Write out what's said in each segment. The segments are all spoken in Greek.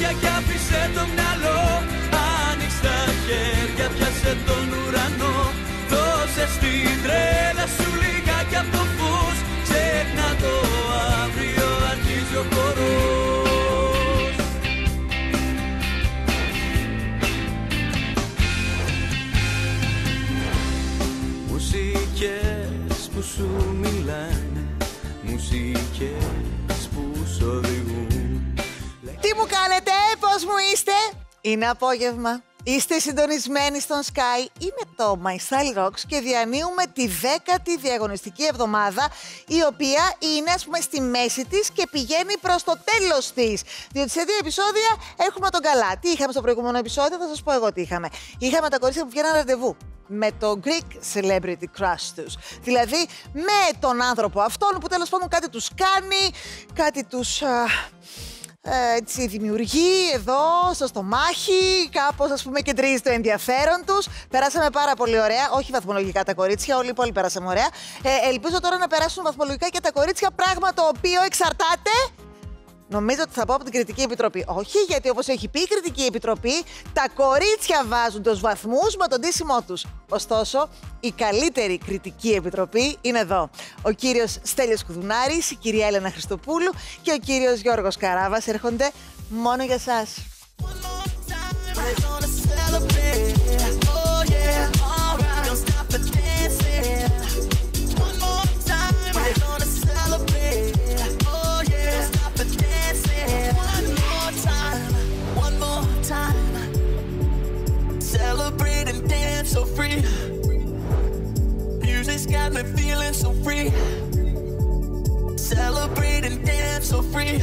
μάτια κι άφησε το μυαλό. Άνοιξ τα χέρια, πιάσε τον ουρανό. Δώσε στην τρέλα σου λίγα κι απ' το φως. Ξέχνα το αύριο, αρχίζει ο χορός. Μουσικές που σου μιλάνε, μουσικές που σου οδηγούν. Τι μου κάνετε, πώς μου είστε? Είναι απόγευμα, είστε συντονισμένοι στον Sky. Είμαι το My Style Rocks και διανύουμε τη 10η διαγωνιστική εβδομάδα, η οποία είναι ας πούμε στη μέση της και πηγαίνει προς το τέλος της. Διότι σε δύο επεισόδια έχουμε τον καλά. Τι είχαμε στο προηγούμενο επεισόδιο, θα σας πω εγώ τι είχαμε. Είχαμε τα κορίτσια που βγαίναν ραντεβού με το Greek celebrity crush τους. Δηλαδή με τον άνθρωπο αυτόν που τέλος πάντων κάτι τους κάνει, κάτι τους... έτσι δημιουργεί εδώ στο στομάχι, κάπως ας πούμε κεντρίζει το ενδιαφέρον τους. Περάσαμε πάρα πολύ ωραία, όχι βαθμολογικά τα κορίτσια, όλοι οι υπόλοιποι περάσαμε ωραία. Ελπίζω τώρα να περάσουν βαθμολογικά και τα κορίτσια, πράγμα το οποίο εξαρτάται. Νομίζω ότι θα πω από την Κριτική Επιτροπή. Όχι, γιατί όπως έχει πει η Κριτική Επιτροπή, τα κορίτσια βάζουν τους βαθμούς με τον ντύσιμό τους. Ωστόσο, η καλύτερη Κριτική Επιτροπή είναι εδώ. Ο κύριος Στέλιος Κουδουνάρης, η κυρία Ελένα Χριστοπούλου και ο κύριος Γιώργος Καράβας έρχονται μόνο για σας. So free, music's got me feeling so free, celebrate and dance so free,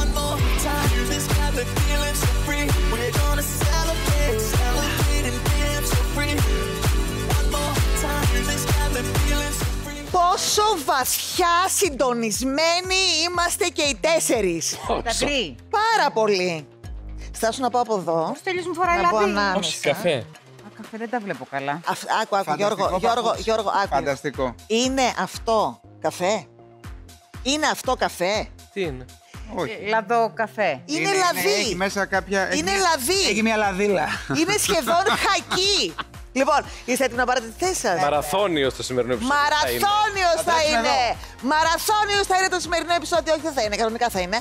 one more time, music's got me feeling so free, we're gonna celebrate, celebrate and dance so free, one more time, music's got me feeling so free. Πόσο βαθιά συντονισμένοι είμαστε και οι τέσσερις. Τακρί. Πάρα πολύ. Στάσου να πάω από εδώ. Πώς τελείως μου φοράει λάδι. Όχι καφέ. Καφέ, δεν τα βλέπω καλά. Άκου, Γιώργο, άκου. Φανταστικό. Είναι αυτό καφέ? Είναι αυτό καφέ? Τι είναι? Όχι. Λαδό καφέ. Είναι λαδί. Ναι, έχει μέσα κάποια... Είναι λαδί. Έχει μια λαδίλα. Είναι σχεδόν χακί. Λοιπόν, είστε έτοιμοι να πάρετε τη θέση σας? Μαραθώνιος το σημερινό επεισόδιο. Μαραθώνιος θα είναι. Μαραθώνιος θα είναι το σημερινό επεισόδιο. Όχι, δεν θα είναι. Κανονικά θα είναι.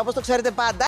Όπως το ξέρετε πάντα.